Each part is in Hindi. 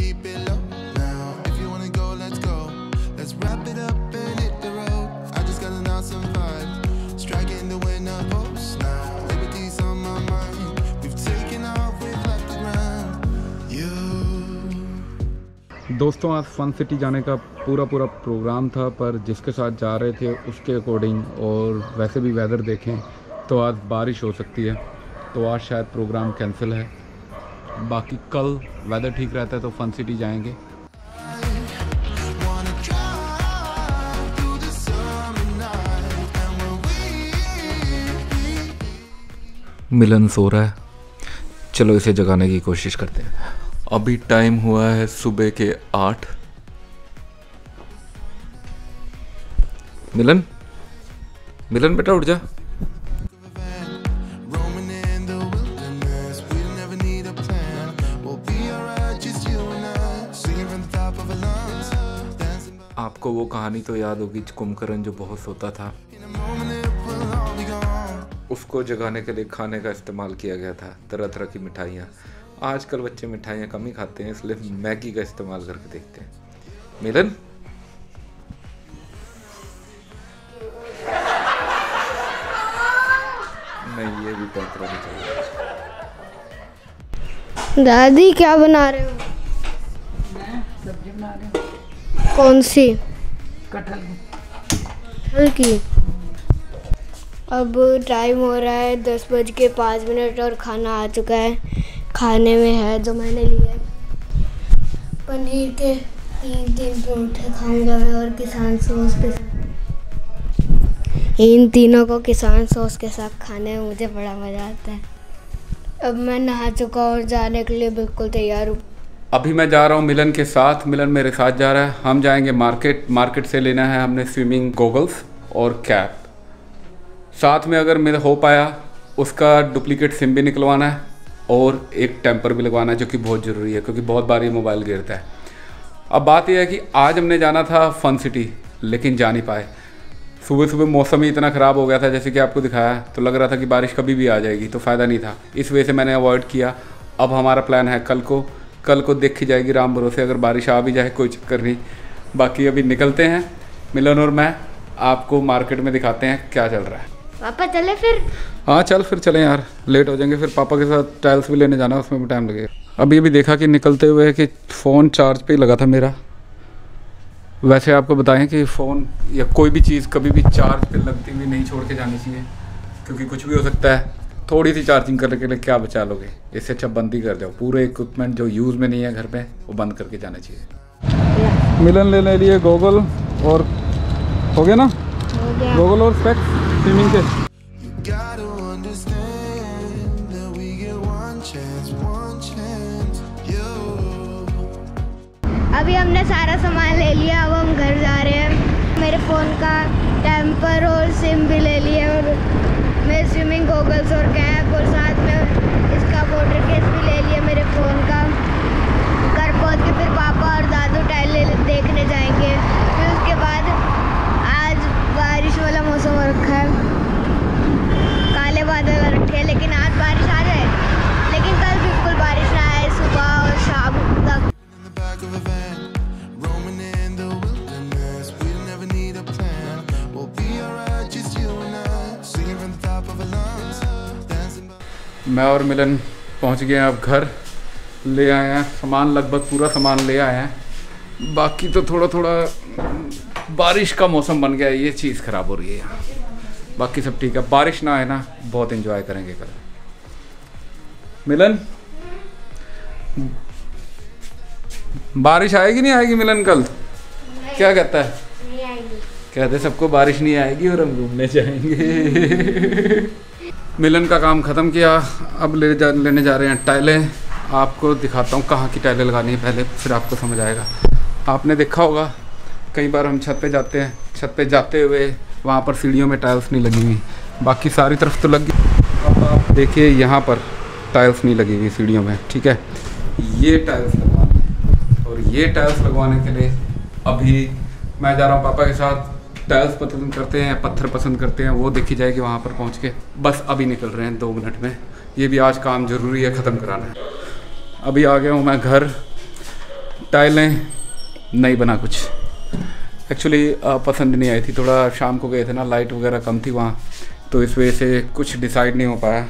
keep it low now. If you wanna go, let's go. Let's wrap it up and hit the road. I just gotta know some vibes, striking the winner post now. Liberty's on my mind. We've taken off, we've left the ground. You. दोस्तों आज फन सिटी जाने का पूरा प्रोग्राम था, पर जिसके साथ जा रहे थे उसके अकॉर्डिंग और वैसे भी वेदर देखें तो आज बारिश हो सकती है, तो आज शायद प्रोग्राम कैंसिल है। बाकी कल वेदर ठीक रहता है तो फन सिटी जाएंगे। मिलन सो रहा है, चलो इसे जगाने की कोशिश करते हैं। अभी टाइम हुआ है सुबह के 8। मिलन, मिलन बेटा उठ जा। आपको वो कहानी तो याद होगी, कुमकरण जो बहुत सोता था, उसको जगाने के लिए खाने का इस्तेमाल किया गया था, तरह तरह की मिठाइयाँ। आजकल बच्चे मिठाइयाँ कम ही खाते हैं, इसलिए मैगी का इस्तेमाल करके देखते हैं। मिलन नहीं, ये भी तरह चाहिए। दादी क्या बना रहे हो? मैं सब्जी बना रही हूँ। कौन सी? कटहल की। कटहल की। अब टाइम हो रहा है 10:05 और खाना आ चुका है। खाने में है जो मैंने लिया है, पनीर के 3 परोठे खाऊंगा मैं और किसान सॉस के साथ। इन तीनों को किसान सॉस के साथ खाने में मुझे बड़ा मज़ा आता है। अब मैं नहा चुका हूँ और जाने के लिए बिल्कुल तैयार हूँ। अभी मैं जा रहा हूँ मिलन के साथ, मिलन मेरे साथ जा रहा है। हम जाएंगे मार्केट से लेना है हमने स्विमिंग गॉगल्स और कैप, साथ में अगर मेरा हो पाया उसका डुप्लीकेट सिम भी निकलवाना है और एक टेम्पर भी लगवाना है, जो कि बहुत ज़रूरी है क्योंकि बहुत बार ये मोबाइल गिरता है। अब बात यह है कि आज हमने जाना था फन सिटी, लेकिन जा नहीं पाए। सुबह मौसम ही इतना ख़राब हो गया था, जैसे कि आपको दिखाया, तो लग रहा था कि बारिश कभी भी आ जाएगी, तो फ़ायदा नहीं था, इस वजह से मैंने अवॉइड किया। अब हमारा प्लान है कल को देखी जाएगी राम भरोसे, अगर बारिश आ भी जाए कोई चक्कर नहीं। बाकी अभी निकलते हैं, मिलन और मैं आपको मार्केट में दिखाते हैं क्या चल रहा है। पापा चले फिर? हाँ चल फिर चले यार, लेट हो जाएंगे, फिर पापा के साथ टाइल्स भी लेने जाना है, उसमें भी टाइम लगेगा। अभी देखा कि निकलते हुए कि फ़ोन चार्ज पे ही लगा था मेरा। वैसे आपको बताएं कि फ़ोन या कोई भी चीज़ कभी भी चार्ज पे लगती हुई नहीं छोड़ के जानी चाहिए, क्योंकि कुछ भी हो सकता है। थोड़ी सी चार्जिंग करने के लिए क्या बचा लोगे, इससे अच्छा बंद ही कर जाओ। पूरे इक्विपमेंट जो यूज़ में नहीं है घर पर, वो बंद करके जाना चाहिए। मिलन लेने लिए गॉगल और हो गया ना, गॉगल और स्पेक्स स्विमिंग के। अभी हमने सारा सामान ले लिया, अब हम घर जा रहे हैं। मेरे फ़ोन का टेम्पर और सिम भी ले लिया और मेरे स्विमिंग गॉगल्स और कैप और साथ में इसका वाटर केस भी ले लिया मेरे फ़ोन का। घर पहुँच के फिर पापा और दादू टाइल देखने जाएंगे, फिर उसके बाद बारिश वाला मौसम हो रखा है, काले बादल रखे हैं, लेकिन आज बारिश आ जाए, लेकिन कल बिल्कुल बारिश ना आए सुबह और शाम तक। मैं और मिलन पहुंच गए हैं अब घर, ले आए हैं सामान, लगभग पूरा सामान ले आए हैं। बाकी तो थोड़ा बारिश का मौसम बन गया है, ये चीज़ ख़राब हो रही है यहाँ। बाकी सब ठीक है, बारिश ना आए ना बहुत एंजॉय करेंगे कल। मिलन बारिश आएगी नहीं आएगी मिलन कल? क्या कहता है? नहीं आएगी। कहते सबको बारिश नहीं आएगी और हम घूमने जाएंगे। मिलन का काम ख़त्म किया, अब लेने जा रहे हैं टाइलें। आपको दिखाता हूँ कहाँ की टाइलें लगानी है पहले, फिर आपको समझ आएगा। आपने देखा होगा कई बार हम छत पे जाते हैं, छत पे जाते हुए वहाँ पर सीढ़ियों में टाइल्स नहीं लगी हुई, बाकी सारी तरफ तो लग गई। अब आप देखिए यहाँ पर टाइल्स नहीं लगी हुई सीढ़ियों में, ठीक है, ये टाइल्स लगवानी। और ये टाइल्स लगवाने के लिए अभी मैं जा रहा हूँ पापा के साथ। टाइल्स पसंद करते हैं, पत्थर पसंद करते हैं, वो देखी जाएगी वहाँ पर पहुँच के। बस अभी निकल रहे हैं 2 मिनट में, ये भी आज काम ज़रूरी है ख़त्म कराना है। अभी आ गया हूँ मैं घर, टाइलें नहीं बना कुछ, एक्चुअली पसंद नहीं आई थी। थोड़ा शाम को गए थे ना, लाइट वगैरह कम थी वहाँ, तो इस वजह से कुछ डिसाइड नहीं हो पाया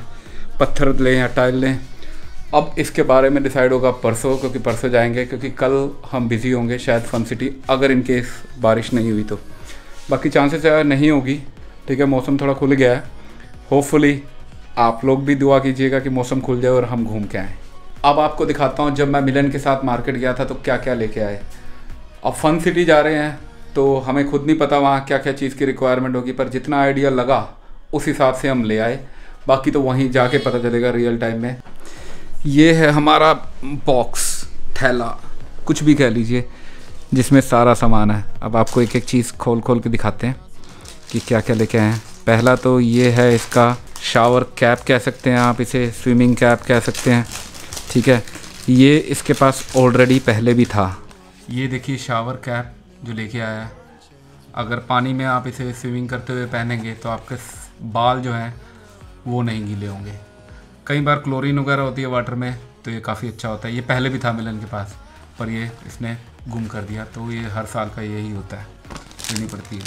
पत्थर लें या टाइल लें। अब इसके बारे में डिसाइड होगा परसों, क्योंकि परसों जाएंगे, क्योंकि कल हम बिज़ी होंगे शायद फनसिटी, अगर इनकेस बारिश नहीं हुई तो। बाकी चांसेस नहीं होगी, ठीक है, मौसम थोड़ा खुल गया है। होपफुली आप लोग भी दुआ कीजिएगा कि मौसम खुल जाए और हम घूम के आएँ। अब आपको दिखाता हूँ जब मैं मिलन के साथ मार्केट गया था तो क्या क्या लेके आए। अब फन सिटी जा रहे हैं तो हमें खुद नहीं पता वहाँ क्या क्या चीज़ की रिक्वायरमेंट होगी, पर जितना आइडिया लगा उस हिसाब से हम ले आए, बाकी तो वहीं जाके पता चलेगा रियल टाइम में। ये है हमारा बॉक्स, थैला, कुछ भी कह लीजिए, जिसमें सारा सामान है। अब आपको एक एक चीज़ खोल खोल के दिखाते हैं कि क्या क्या लेके आए हैं। पहला तो ये है इसका शावर कैप, कह सकते हैं आप इसे, स्विमिंग कैप कह सकते हैं, ठीक है। ये इसके पास ऑलरेडी पहले भी था। ये देखिए शावर कैप जो लेके आया है, अगर पानी में आप इसे स्विमिंग करते हुए पहनेंगे तो आपके बाल जो हैं वो नहीं गीले होंगे। कई बार क्लोरीन वगैरह होती है वाटर में, तो ये काफ़ी अच्छा होता है। ये पहले भी था मिलन के पास, पर ये इसने गुम कर दिया, तो ये हर साल का यही होता है, लेनी पड़ती है।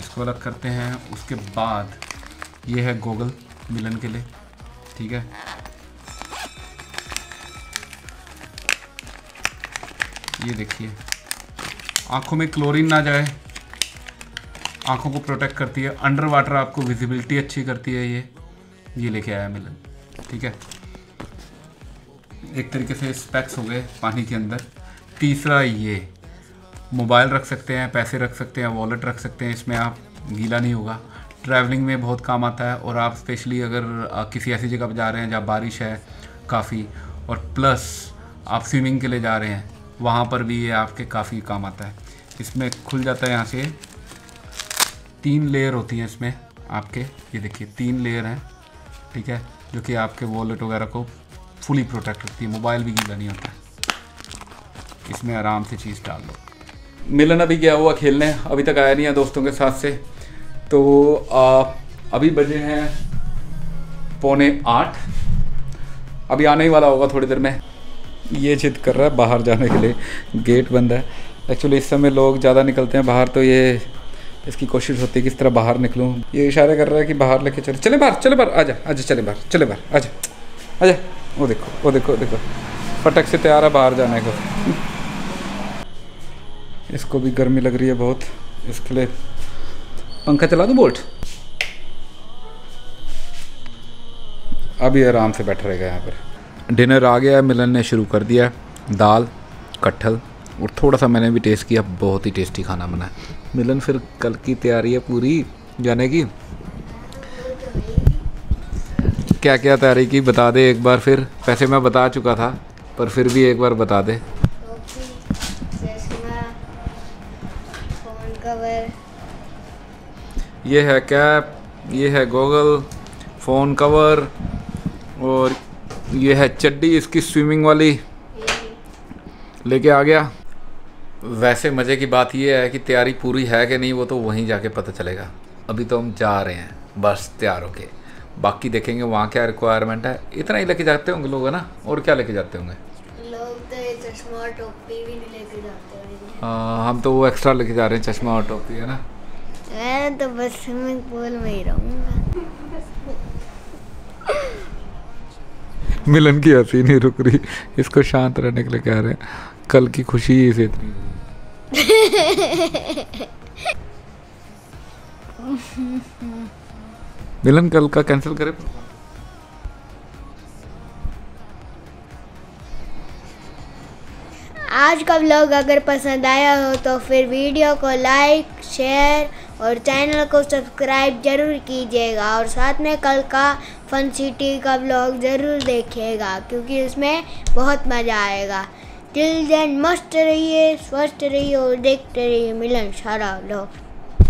इसको अलग करते हैं। उसके बाद ये है गॉगल मिलन के लिए, ठीक है। ये देखिए, आँखों में क्लोरीन ना जाए, आँखों को प्रोटेक्ट करती है, अंडर वाटर आपको विजिबिलिटी अच्छी करती है। ये लेके आया मिलन, ठीक है। एक तरीके से स्पेक्स हो गए पानी के अंदर। तीसरा ये, मोबाइल रख सकते हैं, पैसे रख सकते हैं, वॉलेट रख सकते हैं, इसमें आप गीला नहीं होगा। ट्रैवलिंग में बहुत काम आता है, और आप स्पेशली अगर किसी ऐसी जगह पर जा रहे हैं जहाँ बारिश है काफ़ी, और प्लस आप स्विमिंग के लिए जा रहे हैं, वहाँ पर भी ये आपके काफ़ी काम आता है। इसमें खुल जाता है यहाँ से, 3 लेयर होती हैं इसमें आपके, ये देखिए 3 लेयर हैं, ठीक है, जो कि आपके वॉलेट वगैरह को फुली प्रोटेक्ट करती है, मोबाइल भी गीला नहीं होता। इसमें आराम से चीज़ डाल लो। मिलन अभी गया हुआ खेलने, अभी तक आया नहीं है दोस्तों के साथ से। तो अभी बजे हैं 7:45, अभी आने ही वाला होगा थोड़ी देर में। ये जिद कर रहा है बाहर जाने के लिए, गेट बंद है। एक्चुअली इस समय लोग ज़्यादा निकलते हैं बाहर, तो ये इसकी कोशिश होती है किस तरह बाहर निकलूँ। ये इशारे कर रहा है कि बाहर लेके चलो, चले बाहर, चले बाहर, आजा आजा, चले बाहर, चले बाहर, आजा आजा। वो देखो, वो देखो, वो देखो, फटक से तैयार है बाहर जाने को। इसको भी गर्मी लग रही है बहुत, इसके लिए पंखा चला दूँ बोल्ट। अभी आराम से बैठ रहेगा यहाँ पर। डिनर आ गया है, मिलन ने शुरू कर दिया। दाल, कटहल, और थोड़ा सा मैंने भी टेस्ट किया, बहुत ही टेस्टी खाना बना है। मिलन फिर कल की तैयारी है पूरी, जाने की क्या क्या तैयारी की बता दे एक बार फिर। पैसे मैं बता चुका था, पर फिर भी एक बार बता दे। ये है कैप, ये है गॉगल, फ़ोन कवर, और ये है चड्डी इसकी स्विमिंग वाली, लेके आ गया। वैसे मज़े की बात ये है कि तैयारी पूरी है कि नहीं वो तो वहीं जाके पता चलेगा। अभी तो हम जा रहे हैं बस तैयार होके, बाकी देखेंगे वहाँ क्या रिक्वायरमेंट है। इतना ही लेके जाते होंगे लोग, है ना, और क्या लेके जाते होंगे लोग? तो ये चश्मा और टोपी भी नहीं लेके जाते हैं। हम तो वो एक्स्ट्रा लेके जा रहे हैं, चश्मा और टोपी, है ना। मैं तो बस स्विमिंग पूल में ही रहूँगा। मिलन की हंसी नहीं रुक रही, इसको शांत रहने के लिए कह रहे हैं, कल की खुशी ही इसे इतनी। मिलन कल का कैंसिल करे। आज का व्लॉग अगर पसंद आया हो तो फिर वीडियो को लाइक, शेयर और चैनल को सब्सक्राइब जरूर कीजिएगा, और साथ में कल का फन सिटी का व्लॉग ज़रूर देखिएगा, क्योंकि इसमें बहुत मज़ा आएगा। टिल देन मस्त रहिए, स्वस्थ रहिए और देखते रहिए मिलन सारा व्लॉग।